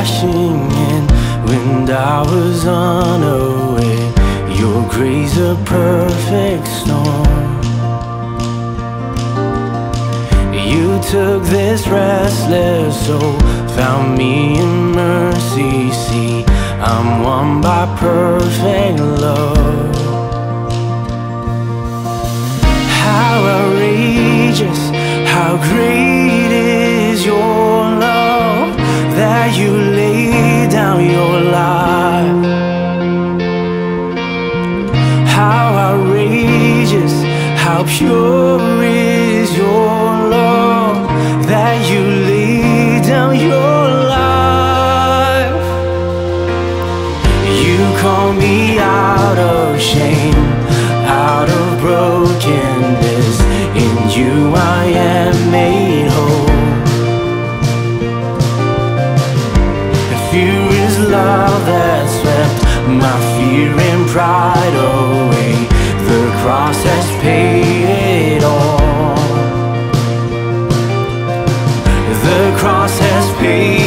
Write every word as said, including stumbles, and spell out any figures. crashing in when I was unaware. Your grace, a perfect storm. You took this restless soul, found me in mercy. See, I'm won by perfect love. How outrageous, how great is your love, that you lay down your life. How outrageous, how pure is your love, that you lay down your life. You call me out of shame, out of brokenness. In you I am made whole. Fear is love that swept my fear and pride away. The cross has paid it all. The cross has paid